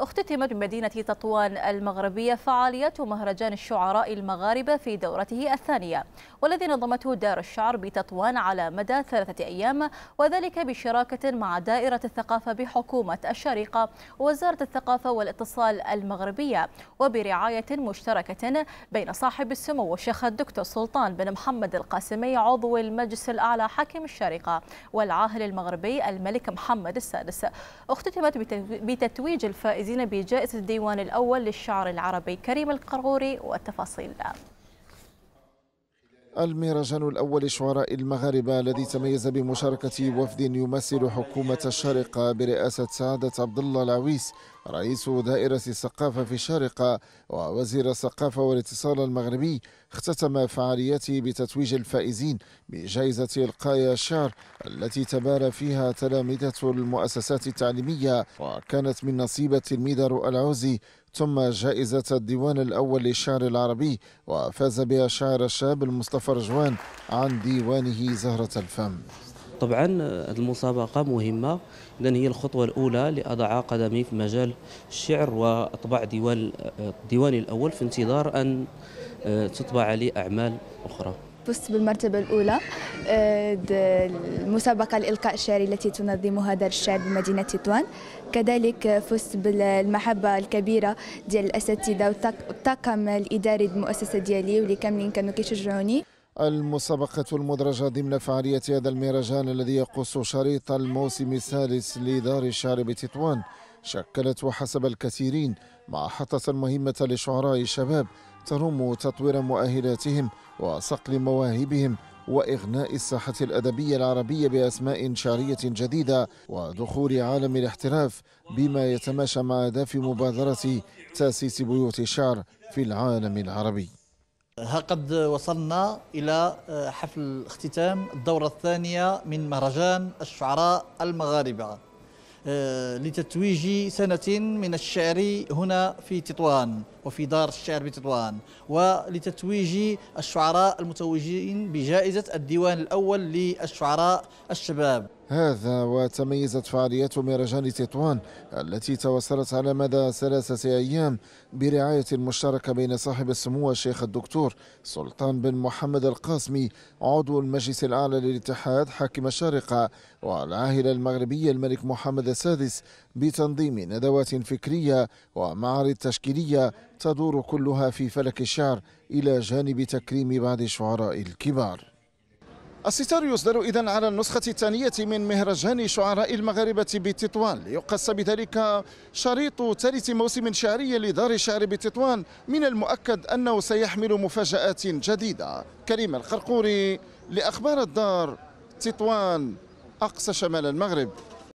اختتمت بمدينة تطوان المغربية فعاليات مهرجان الشعراء المغاربة في دورته الثانية، والذي نظمته دار الشعر بتطوان على مدى 3 أيام، وذلك بشراكة مع دائرة الثقافة بحكومة الشارقة ووزارة الثقافة والاتصال المغربية، وبرعاية مشتركة بين صاحب السمو الشيخ الدكتور سلطان بن محمد القاسمي عضو المجلس الأعلى حاكم الشارقة والعاهل المغربي الملك محمد السادس. اختتمت بتتويج الفائزين بجائزة الديوان الأول للشعر العربي. كريم القرغوري والتفاصيل. المهرجان الأول شعراء المغاربة الذي تميز بمشاركة وفد يمثل حكومة الشارقة برئاسة سعادة عبد الله العويس رئيس دائرة الثقافة في الشارقة ووزير الثقافة والاتصال المغربي، اختتم فعالياته بتتويج الفائزين بجائزة القاية الشعر التي تبارى فيها تلامذة المؤسسات التعليمية، وكانت من نصيب التلميذ رؤى العوزي، ثم جائزة الديوان الأول للشعر العربي وفاز بها الشاعر الشاب المصطفى رجوان عن ديوانه زهرة الفم. طبعا هذه المسابقة مهمة، لأن هي الخطوة الأولى لأضع قدمي في مجال الشعر وأطبع ديواني الأول في انتظار أن تطبع لي أعمال أخرى. فزت بالمرتبة الأولى المسابقة الإلقاء الشعري التي تنظمها دار الشعر بمدينة تطوان، كذلك فزت بالمحبة الكبيرة ديال الأساتذة والطاقم الإداري المؤسسة ديالي واللي كاملين كانوا كيشجعوني. المسابقة المدرجة ضمن فعالية هذا المهرجان الذي يقص شريط الموسم الثالث لدار الشعر بتطوان شكلت وحسب الكثيرين محطة مهمة لشعراء الشباب ترم تطوير مؤهلاتهم وصقل مواهبهم وإغناء الساحة الأدبية العربية بأسماء شعرية جديدة ودخول عالم الاحتراف بما يتماشى مع أهداف مبادرة تأسيس بيوت الشعر في العالم العربي. ها قد وصلنا إلى حفل اختتام الدورة الثانية من مهرجان الشعراء المغاربة لتتويج سنة من الشعر هنا في تطوان وفي دار الشعر بتطوان، ولتتويج الشعراء المتوجين بجائزة الديوان الأول للشعراء الشباب. هذا وتميزت فعاليات مهرجان تطوان التي توصلت على مدى 3 أيام برعاية مشتركة بين صاحب السمو الشيخ الدكتور سلطان بن محمد القاسمي عضو المجلس الأعلى للاتحاد حاكم الشارقة والعاهل المغربي الملك محمد السادس، بتنظيم ندوات فكرية ومعارض تشكيلية تدور كلها في فلك الشعر إلى جانب تكريم بعض الشعراء الكبار. الستار يصدر إذن على النسخة الثانية من مهرجان شعراء المغاربة بتطوان، ليقص بذلك شريط 3 موسم شعري لدار الشعر بتطوان، من المؤكد أنه سيحمل مفاجآت جديدة. كريم القرقوري لأخبار الدار، تطوان أقصى شمال المغرب.